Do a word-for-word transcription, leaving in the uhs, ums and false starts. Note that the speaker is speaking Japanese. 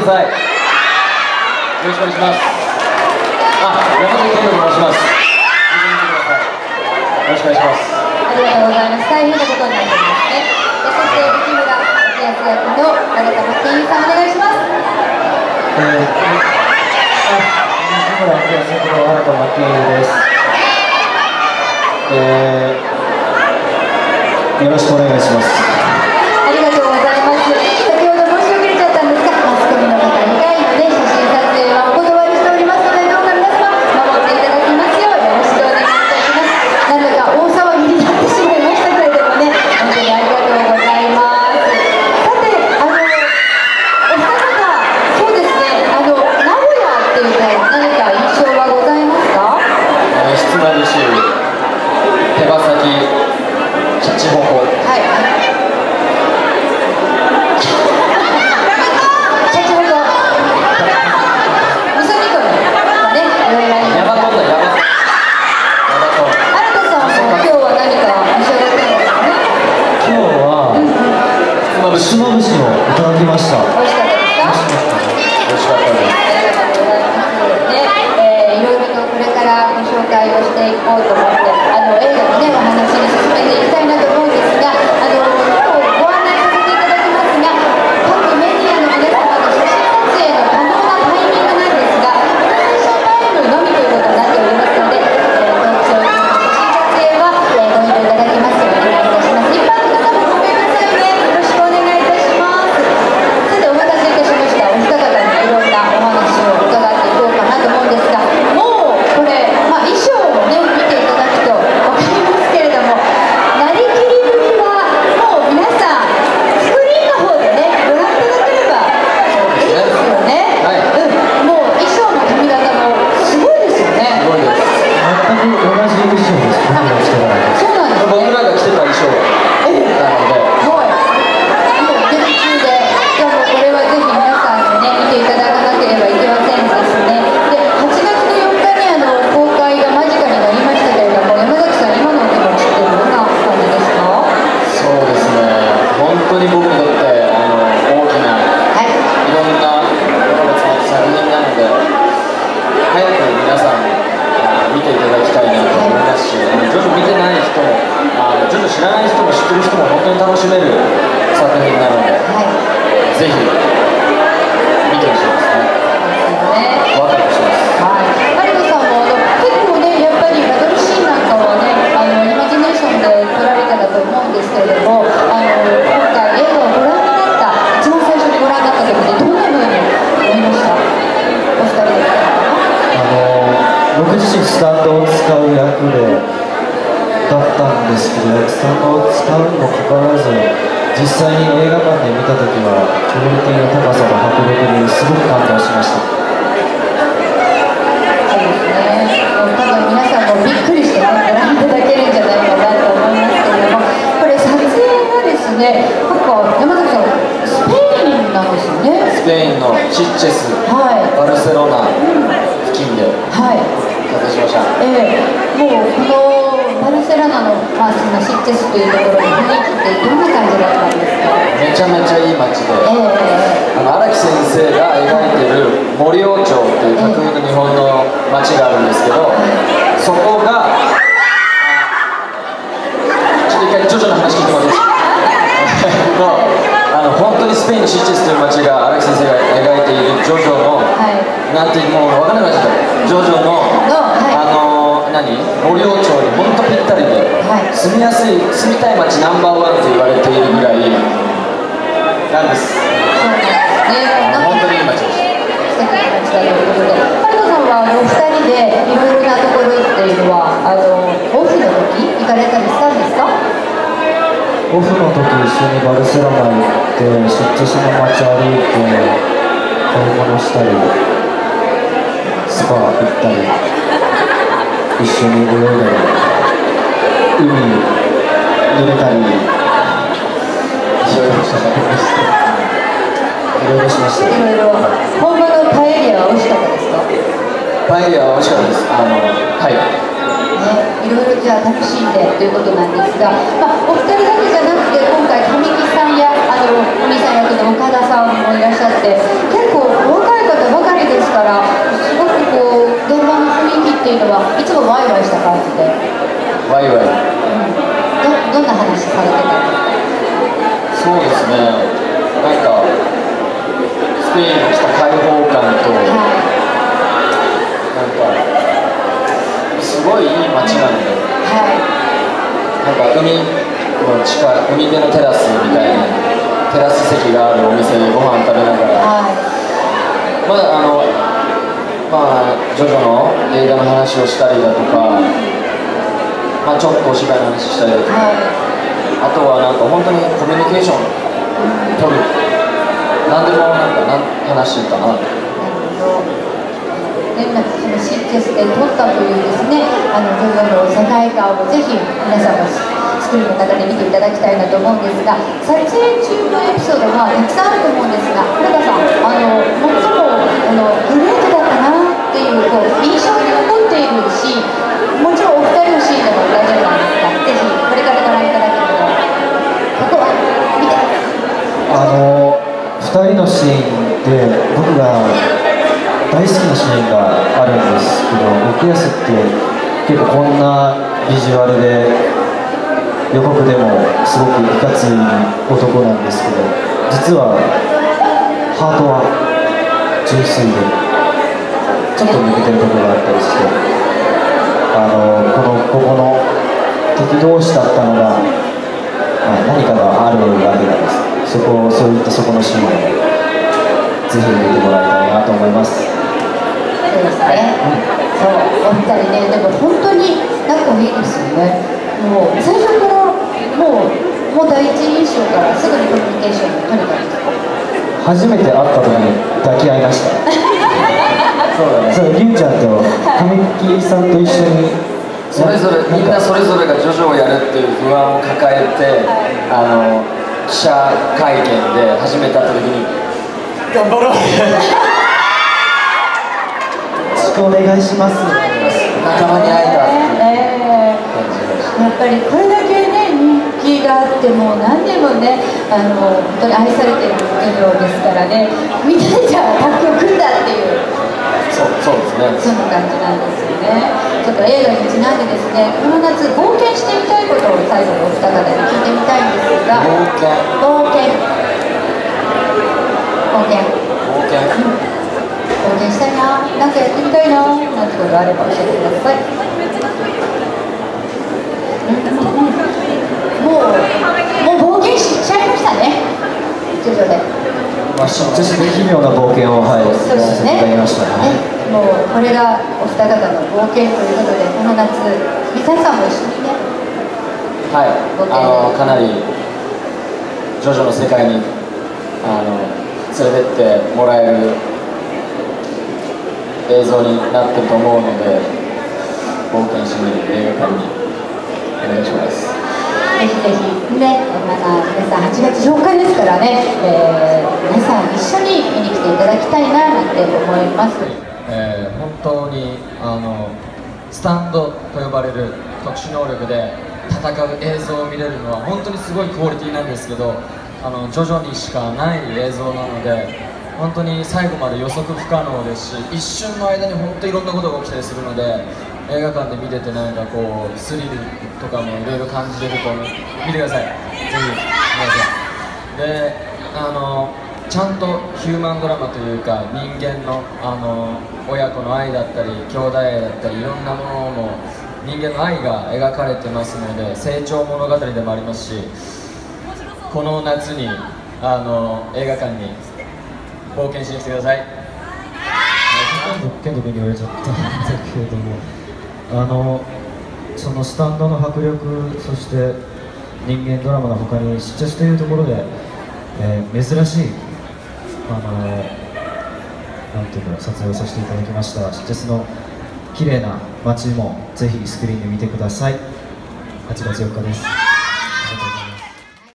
ださい。よろしくお願いします。あ、山崎健人と申します。よろしくお願いします。ありがとうございます。大変なことになっておりますね。そして木村達也役の永田真剣佑さん、お願いします。木村達也役の永田真剣佑です。えー、よろしくお願いします。結構の近い海辺のテラスみたいなテラス席があるお店でご飯食べながら、はい、まああのまあジョジョの映画の話をしたりだとか、まあ、ちょっとお芝居の話したりだとか、はい、あとはなんか本当にコミュニケーション取る、何でもなんか話してたなって。シーケスで撮ったというですね、あのジョジョの世界観をぜひ皆さんもスクリーンの中で見ていただきたいなと思うんですが、撮影中のエピソードがたくさんあると思うんですが、古田さん、あの最もグループだったなっていう、こう印象に残っているシーン、もちろんお二人のシーンでも大丈夫なんですが、ぜひこれからご覧いただけると、ここは見てください。あのふたりのシーンで僕が大好きなシーンがあるんですけど、僕やすって結構こんなビジュアルで予告でもすごくいかつい男なんですけど、実はハートは純粋でちょっと抜けてるところがあったりして、あのこのここの敵同士だったのが、まあ、何かがあるわけなんです。そこそういったそこのシーンをぜひ見てもらいたいなと思います。そうですね、うん、そうお二人ね、でも本当に仲いいですよね。もう最初からもう、もう第一印象からすぐにコミュニケーションを取れたんですか？初めて会った時に抱き合いましたそうだね、そう、りゅうちゃんと神木さんと一緒にそれぞれ、みんなそれぞれがジョジョをやるっていう不安を抱えて、はい、あの記者会見で初めて会った時に頑張ろうお願いします。仲間に会えたやっぱりこれだけね人気があってもう何年もねあの本当に愛されてる企業ですからね、みんなじゃあタッグを組んだっていう、そうそうですね、その感じなんですよね。ちょっと映画にちなんでですね、この夏冒険してみたいことを最後のお二方に聞いてみたいんですが、冒険冒険冒険冒険、うん、応援したいな、なんかやってみたいな、なんてことがあれば教えてください。もう、もう冒険しちゃいましたね。徐々で。まあ、ちょっと奇妙な冒険を、はい、そうですね。やりましたね。もう、これがお二方の冒険ということで、この夏、三谷さんも一緒にね。はい。あの、かなり。ジョジョの世界に。あの、連れてってもらえる。映像になってると思うので、冒険しに映画館にお願いします。ぜひぜひね、また皆さんはちがつようかですからね、えー、皆さん一緒に見に来ていただきたいななんて思います、えー、本当にあのスタンドと呼ばれる特殊能力で戦う映像を見れるのは本当にすごいクオリティなんですけど、あの徐々にしかない映像なので本当に最後まで予測不可能ですし、一瞬の間に本当にいろんなことが起きたりするので、映画館で見ててなんかこうスリルとかもいろいろ感じれると思う。見てください、ぜひ見てください。で、あのちゃんとヒューマンドラマというか人間の、あの親子の愛だったり兄弟愛だったりいろんなものも人間の愛が描かれてますので、成長物語でもありますし、この夏にあの映画館に冒険しに来てください。健人君に言われちゃったんだけれども、あのそのスタンドの迫力、そして人間ドラマの他にシッチャスというところで、えー、珍しいあのなんていうの撮影をさせていただきました。シッチャスの綺麗な街もぜひスクリーンで見てください。はちがつよっかです。